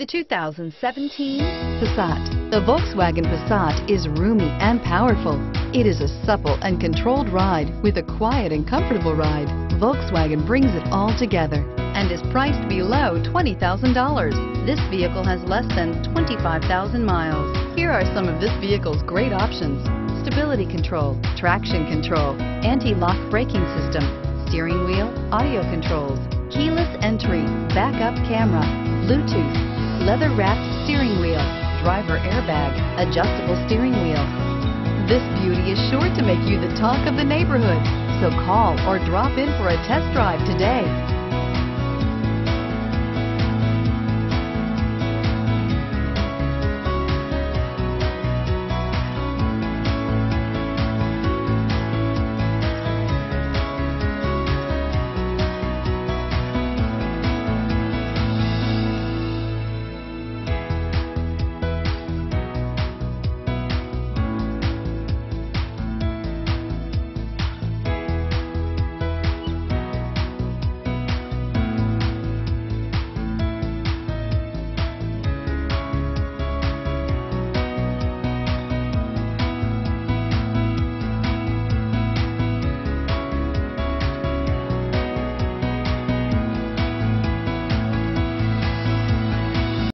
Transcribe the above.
The 2017 Passat. The Volkswagen Passat is roomy and powerful. It is a supple and controlled ride with a quiet and comfortable ride. Volkswagen brings it all together and is priced below $20,000. This vehicle has less than 25,000 miles. Here are some of this vehicle's great options: stability control, traction control, anti-lock braking system, steering wheel audio controls, keyless entry, backup camera, Bluetooth, leather-wrapped steering wheel, driver airbag, adjustable steering wheel. This beauty is sure to make you the talk of the neighborhood, so call or drop in for a test drive today.